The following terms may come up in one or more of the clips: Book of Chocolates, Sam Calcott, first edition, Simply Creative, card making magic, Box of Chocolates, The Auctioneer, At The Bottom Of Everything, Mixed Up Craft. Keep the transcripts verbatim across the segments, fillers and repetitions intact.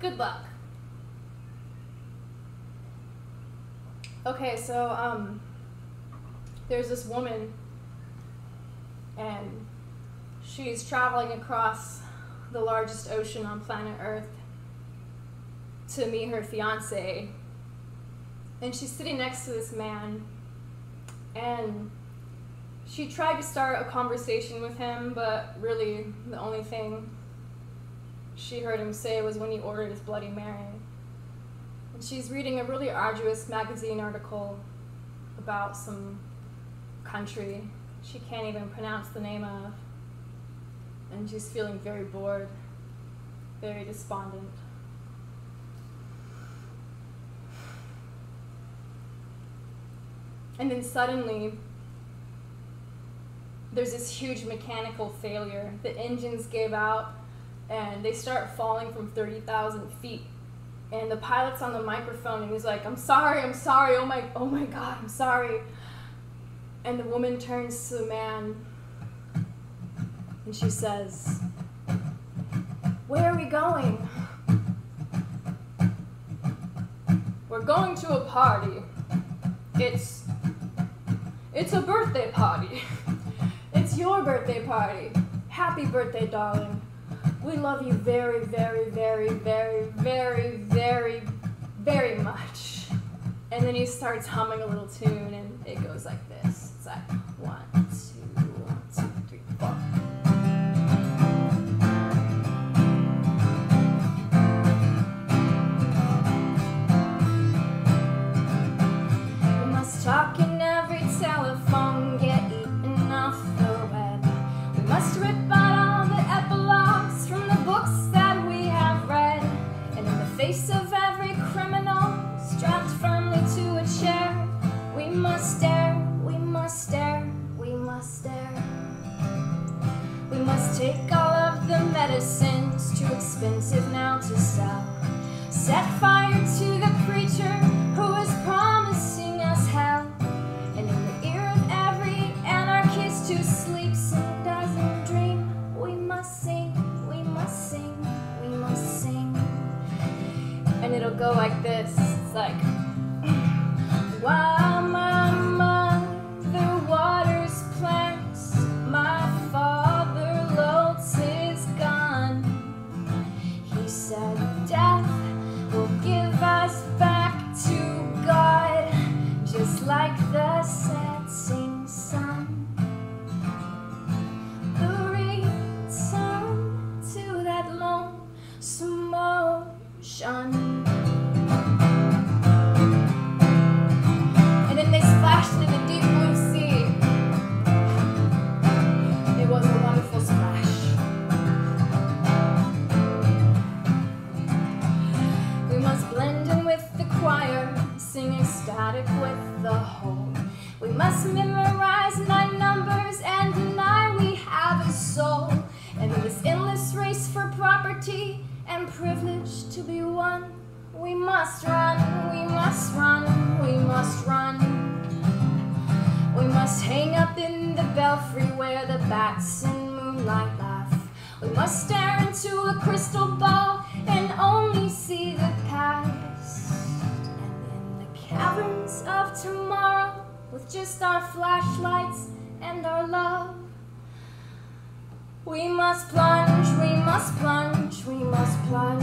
Good luck. Okay, so um, there's this woman, and she's traveling across the largest ocean on planet Earth to meet her fiance, and she's sitting next to this man, and she tried to start a conversation with him, but really the only thing she heard him say was when he ordered his Bloody Mary. And she's reading a really arduous magazine article about some country she can't even pronounce the name of, and she's feeling very bored, very despondent. And then suddenly, there's this huge mechanical failure. The engines gave out and they start falling from thirty thousand feet. And the pilot's on the microphone and he's like, "I'm sorry, I'm sorry, oh my, oh my God, I'm sorry." And the woman turns to the man and she says, "Where are we going?" "We're going to a party. It's, it's a birthday party. It's your birthday party. Happy birthday, darling. We love you very, very, very, very, very, very, very much." And then he starts humming a little tune, and it goes like this. It's like, one, two, one, two, three, four. We must talk in every telephone, get eaten off the web. We must rip out all the epilogues from the books that we have read. And in the face of every criminal, strapped firmly to a chair, we must stare, we must stare, we must stare. We must take all of the medicines, too expensive now to sell. Set fire to the preacher who is promising us hell. And in the ear of every anarchist who sleeps and doesn't dream, we must sing, we must sing, we must sing. And it'll go like this. It's like, while my mother waters plants, my father loads his gun. He said, death will give us back to God, just like the setting sun. The return to that lonesome ocean. Singing static with the whole. We must memorize nine numbers and deny we have a soul. And in this endless race for property and privilege to be won, we must run, we must run, we must run. We must hang up in the belfry where the bats in moonlight laugh. We must stare into a crystal ball and only see the past. Caverns of tomorrow, with just our flashlights and our love. We must plunge, we must plunge, we must plunge.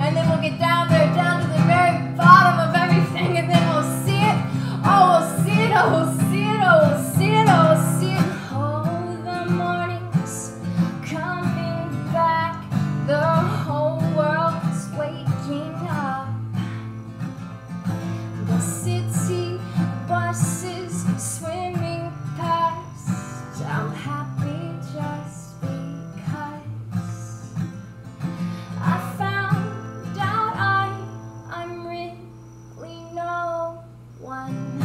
And then we'll get down there, down to the very bottom of everything, and then we'll see it. Oh, we'll see it, oh, we'll see it, oh, we'll see it, oh, we'll see it. Oh, the morning's coming back, the whole world's waking up. City buses swimming past, I'm happy just because I found out I, I'm really no one.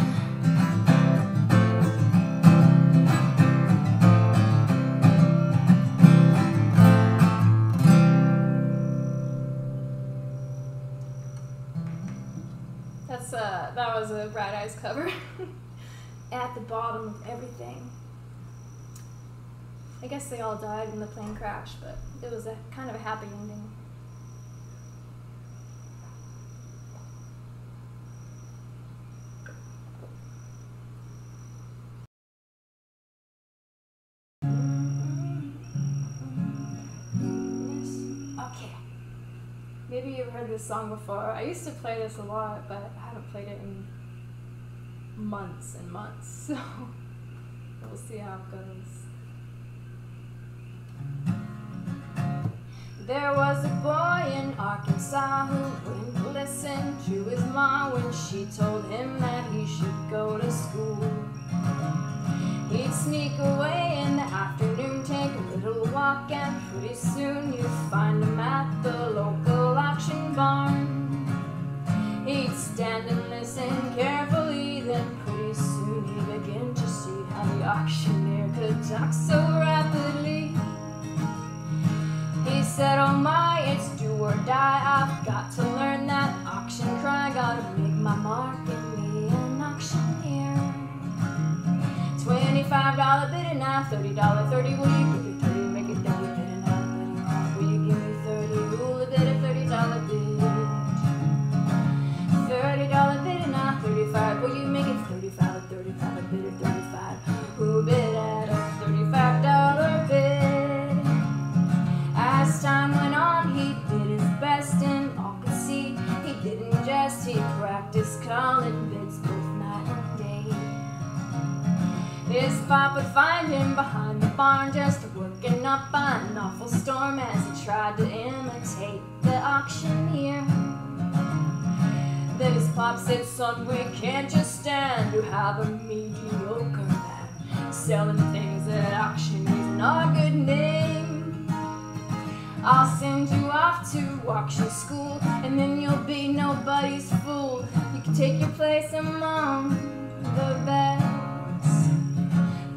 Uh, that was a Bright Eyes cover. At the Bottom of Everything. I guess they all died in the plane crash, but it was a kind of a happy ending. Maybe you've heard this song before. I used to play this a lot, but I haven't played it in months and months, so we'll see how it goes. There was a boy in Arkansas who wouldn't listen to his mom when she told him that he should go to school. He'd sneak away in the afternoon, take a little walk, and pretty soon you'd find him at the local auction barn. He'd stand and listen carefully, then pretty soon he'd begin to see how the auctioneer could talk so rapidly. He said, "Oh my, it's do or die. I've got to learn that auction cry. Gotta make my mark and be an auctioneer. twenty-five dollar bid and I thirty dollar, thirty, will you give me thirty, make it thirty, bid and I thirty, will you give me thirty, rule a bid a thirty dollar bid, thirty dollar bid and I thirty-five, will you make it thirty-five, thirty-five, a bid of thirty-five, who bid at a thirty-five dollar bid?" As time went on, he did his best and all could see he didn't jest, he practiced calling bids both night and day. His pop would find him behind the barn, just working up an awful storm as he tried to imitate the auctioneer. Then his pop said, "Son, we can't just stand to have a mediocre man selling things at auction. He's not a good name. I'll send you off to auction school, and then you'll be nobody's fool. You can take your place among the best.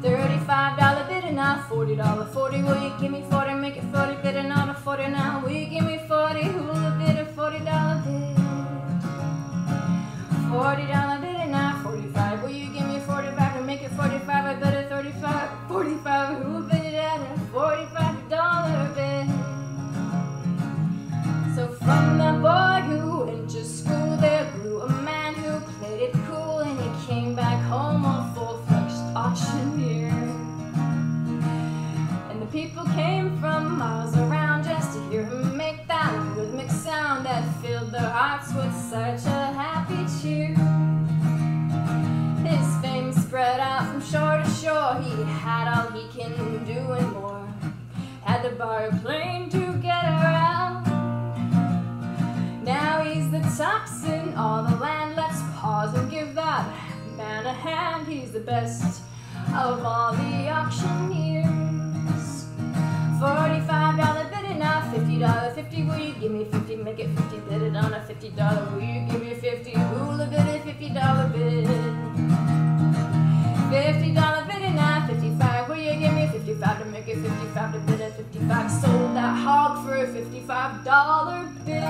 thirty-five dollar bid and I forty dollar, forty, will you give me forty, make it forty, bid and not a forty now, will you give me forty, who will a bid a forty dollar bid? forty dollar bid and I forty-five, will you give me forty-five and make it forty-five, I bid a thirty-five, forty-five, who will bid it at a forty-five dollar bid?" So from the boy who went to school, there grew a man who played it cool, and he came back home a full-fledged auctioneer. People came from miles around just to hear him make that rhythmic sound that filled their hearts with such a happy cheer. His fame spread out from shore to shore. He had all he can do and more. Had to borrow a plane to get around. Now he's the tops in all the land. Let's pause and give that man a hand. He's the best of all the auctioneers. forty-five dollar bid and I fifty dollar, fifty, will you give me fifty, make it fifty, bid it on a fifty dollar, will you give me fifty, who'll a bid a fifty dollar bid? fifty dollar bid and I fifty-five, will you give me fifty-five to make it fifty-five to bid a fifty-five, sold that hog for a fifty-five dollar bid.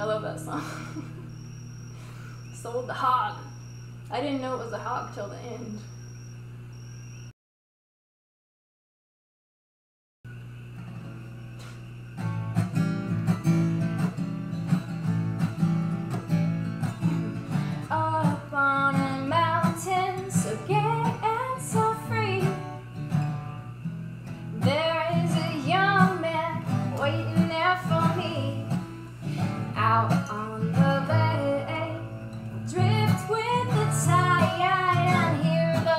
I love that song. Sold the hog. I didn't know it was a hog till the end. I hear the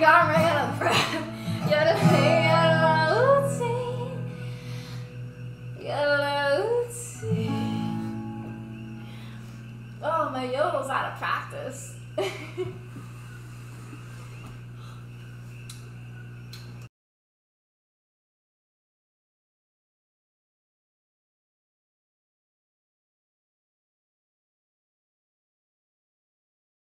god, I'm out of breath. Oh, my yodel's out of practice.